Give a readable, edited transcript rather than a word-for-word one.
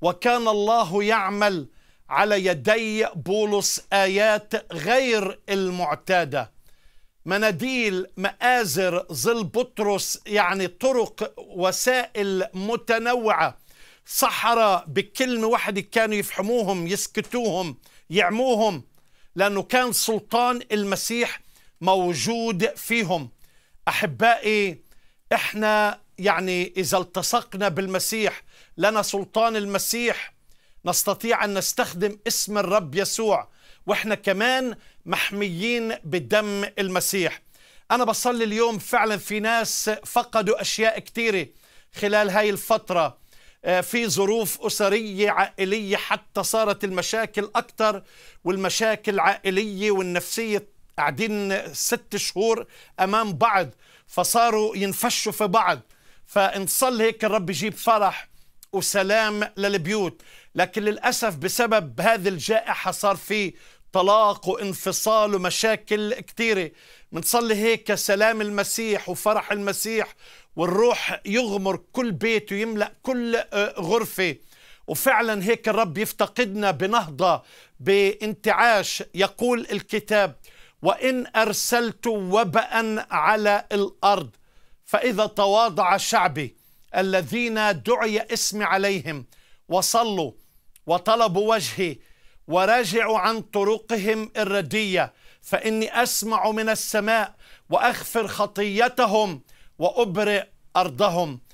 وكان الله يعمل على يدي بولس آيات غير المعتادة، مناديل، مآزر، ظل بطرس، يعني طرق، وسائل متنوعة، صحراء بكلمة واحدة كانوا يفحموهم، يسكتوهم، يعموهم، لأنه كان سلطان المسيح موجود فيهم. أحبائي، إحنا يعني إذا التصقنا بالمسيح، لنا سلطان المسيح، نستطيع أن نستخدم اسم الرب يسوع، وإحنا كمان محميين بدم المسيح. أنا بصلي اليوم فعلا في ناس فقدوا أشياء كتيرة خلال هاي الفترة، في ظروف أسرية عائلية، حتى صارت المشاكل أكتر، والمشاكل العائلية والنفسية قاعدين 6 شهور أمام بعض، فصاروا ينفشوا في بعض. فنصلي هيك الرب يجيب فرح وسلام للبيوت، لكن للأسف بسبب هذه الجائحة صار في طلاق وانفصال ومشاكل كتيرة. منصلي هيك سلام المسيح وفرح المسيح والروح يغمر كل بيت ويملأ كل غرفة، وفعلا هيك الرب يفتقدنا بنهضة، بانتعاش. يقول الكتاب: وإن أرسلت وباء على الأرض فإذا تواضع شعبي الذين دعي اسمي عليهم وصلوا وطلبوا وجهي ورجعوا عن طرقهم الردية، فإني أسمع من السماء وأغفر خطيتهم وأبرئ أرضهم.